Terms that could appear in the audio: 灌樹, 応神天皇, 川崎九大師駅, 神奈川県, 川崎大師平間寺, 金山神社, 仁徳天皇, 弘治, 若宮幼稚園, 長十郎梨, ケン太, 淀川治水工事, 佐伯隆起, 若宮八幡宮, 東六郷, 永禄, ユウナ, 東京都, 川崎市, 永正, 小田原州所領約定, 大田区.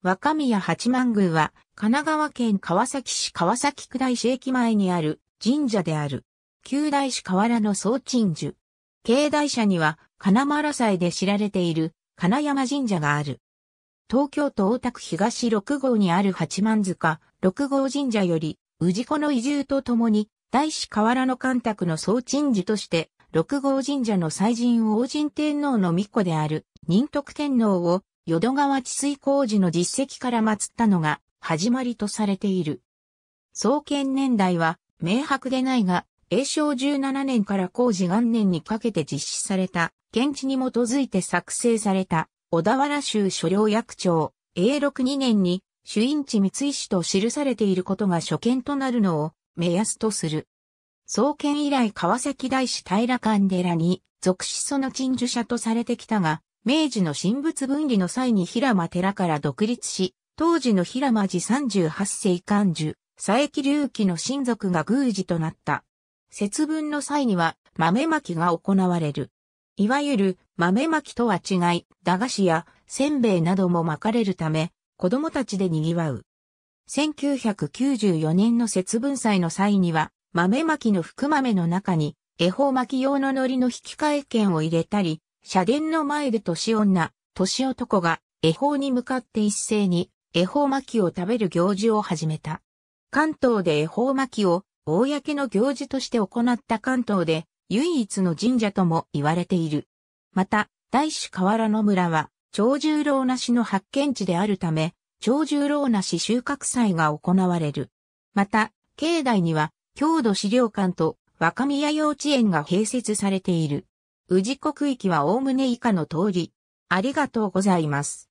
若宮八幡宮は、神奈川県川崎市川崎九大師駅前にある神社である。九大師河原の総鎮守。境内社には、金丸祭で知られている、金山神社がある。東京都大田区東六郷にある八幡塚、六郷神社より、氏子の移住とともに、大師河原の干拓の総鎮守として、六郷神社の祭神を応神天皇の御子である、仁徳天皇を、淀川治水工事の実績から祀ったのが始まりとされている。創建年代は明白でないが、永正17年から弘治元年にかけて実施された、建地に基づいて作成された、小田原州所領約定、永禄2年に、主院地三石と記されていることが初見となるのを目安とする。創建以来川崎大師平観寺に属しその鎮守社とされてきたが、明治の神仏分離の際に平間寺から独立し、当時の平間寺38世灌樹、佐伯隆起の親族が宮司となった。節分の際には豆まきが行われる。いわゆる豆まきとは違い、駄菓子やせんべいなども巻かれるため、子供たちで賑わう。1994年の節分祭の際には、豆まきの福豆の中に、恵方巻き用の海苔の引換券を入れたり、社殿の前で年女、年男が恵方に向かって一斉に恵方巻きを食べる行事を始めた。関東で恵方巻きを公の行事として行った関東で唯一の神社とも言われている。また、大師河原の村は長十郎梨の発見地であるため、長十郎梨収穫祭が行われる。また、境内には郷土資料館と若宮幼稚園が併設されている。氏子区域は概ね以下の通り。ありがとうございます。